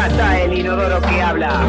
acá está el inodoro que habla.